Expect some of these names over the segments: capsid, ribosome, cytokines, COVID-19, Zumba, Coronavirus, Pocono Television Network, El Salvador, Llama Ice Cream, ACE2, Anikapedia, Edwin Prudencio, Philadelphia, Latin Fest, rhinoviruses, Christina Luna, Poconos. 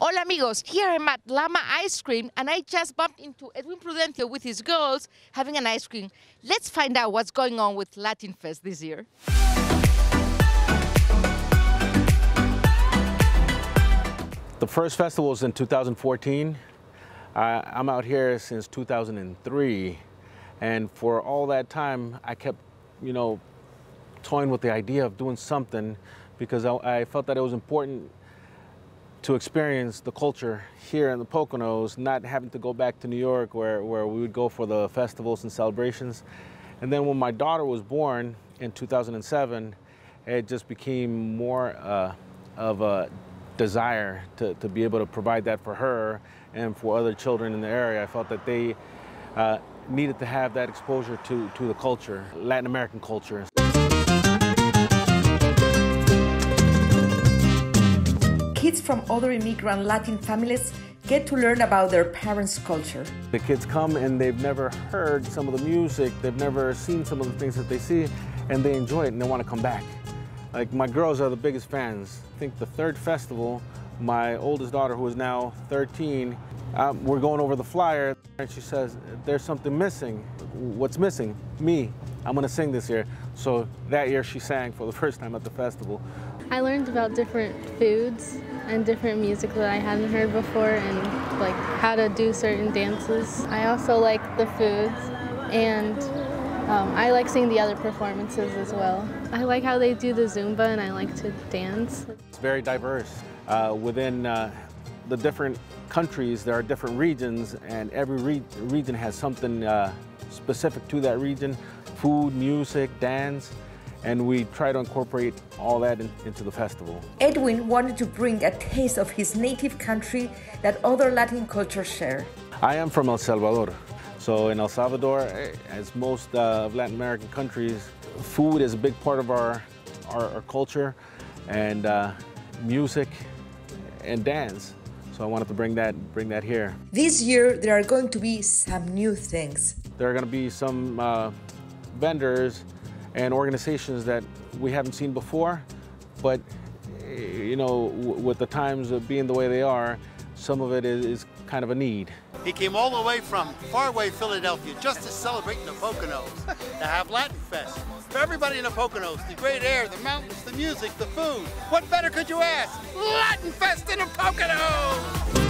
Hola amigos, here I'm at Llama Ice Cream and I just bumped into Edwin Prudencio with his girls having an ice cream. Let's find out what's going on with Latin Fest this year. The first festival was in 2014. I'm out here since 2003. And for all that time, I kept, toying with the idea of doing something because I felt that it was important to experience the culture here in the Poconos, not having to go back to New York where we would go for the festivals and celebrations. And then when my daughter was born in 2007, it just became more of a desire to be able to provide that for her and for other children in the area. I felt that they needed to have that exposure to the culture, Latin American culture. Kids from other immigrant Latin families get to learn about their parents' culture. The kids come and they've never heard some of the music, they've never seen some of the things that they see, and they enjoy it and they want to come back. Like, my girls are the biggest fans. I think the third festival, my oldest daughter, who is now 13, we're going over the flyer and she says, there's something missing. What's missing? Me. I'm gonna sing this year. So that year she sang for the first time at the festival. I learned about different foods and different music that I hadn't heard before, and like how to do certain dances. I also like the foods, and I like seeing the other performances as well. I like how they do the Zumba, and I like to dance. It's very diverse. Within the different countries, there are different regions, and every region has something specific to that region: food, music, dance. And we try to incorporate all that into the festival. Edwin wanted to bring a taste of his native country that other Latin cultures share. I am from El Salvador. So in El Salvador, as most of Latin American countries, food is a big part of our culture, and music and dance. So I wanted to bring that here. This year, there are going to be some new things. There are going to be some vendors and organizations that we haven't seen before, but with the times of being the way they are, some of it is kind of a need. He came all the way from faraway Philadelphia just to celebrate the Poconos, to have Latin Fest. For everybody in the Poconos, the great air, the mountains, the music, the food, what better could you ask? Latin Fest in the Poconos!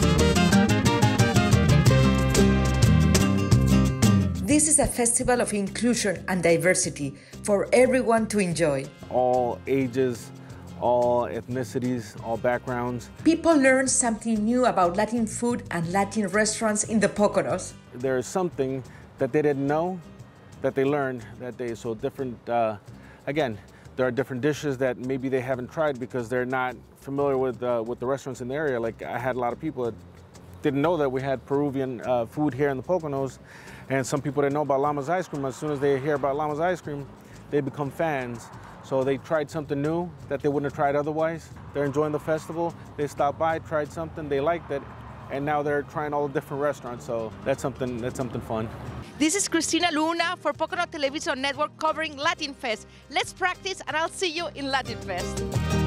This is a festival of inclusion and diversity for everyone to enjoy. All ages, all ethnicities, all backgrounds. People learn something new about Latin food and Latin restaurants in the Poconos. There is something that they didn't know that they learned that day. So different, again, there are different dishes that maybe they haven't tried because they're not familiar with the restaurants in the area. Like, I had a lot of people that didn't know that we had Peruvian food here in the Poconos, and some people didn't know about Llama's Ice Cream. As soon as they hear about Llama's Ice Cream, they become fans. So they tried something new that they wouldn't have tried otherwise. They're enjoying the festival. They stopped by, tried something, they liked it, and now they're trying all the different restaurants. So that's something fun. This is Christina Luna for Pocono Television Network covering Latin Fest. Let's practice, and I'll see you in Latin Fest.